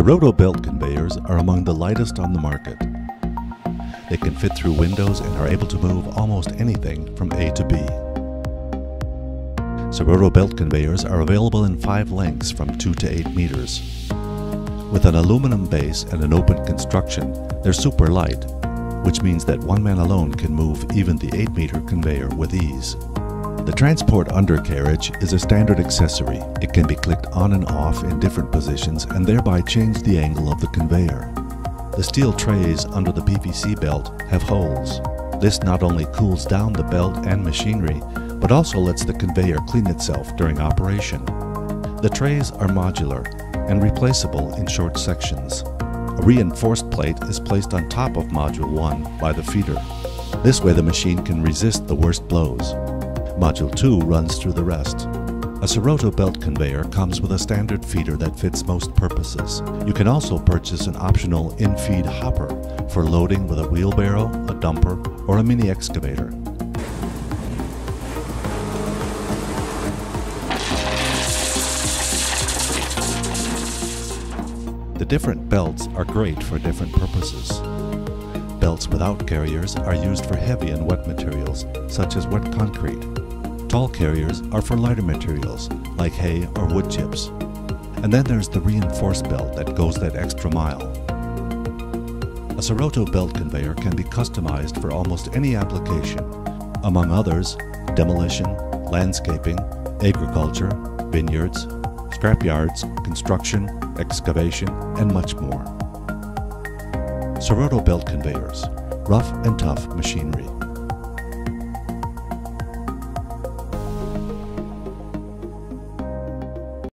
SoRoTo belt conveyors are among the lightest on the market. They can fit through windows and are able to move almost anything from A to B. SoRoTo belt conveyors are available in 5 lengths from 2 to 8 meters. With an aluminum base and an open construction, they're super light, which means that one man alone can move even the 8-meter conveyor with ease. The transport undercarriage is a standard accessory. It can be clicked on and off in different positions and thereby change the angle of the conveyor. The steel trays under the PVC belt have holes. This not only cools down the belt and machinery, but also lets the conveyor clean itself during operation. The trays are modular and replaceable in short sections. A reinforced plate is placed on top of Module 1 by the feeder. This way the machine can resist the worst blows. Module 2 runs through the rest. A SoRoTo belt conveyor comes with a standard feeder that fits most purposes. You can also purchase an optional in-feed hopper for loading with a wheelbarrow, a dumper, or a mini excavator. The different belts are great for different purposes. Belts without carriers are used for heavy and wet materials, such as wet concrete. Tall carriers are for lighter materials, like hay or wood chips. And then there's the reinforced belt that goes that extra mile. A SoRoTo belt conveyor can be customized for almost any application, among others, demolition, landscaping, agriculture, vineyards, scrapyards, construction, excavation, and much more. SoRoTo belt conveyors, rough and tough machinery.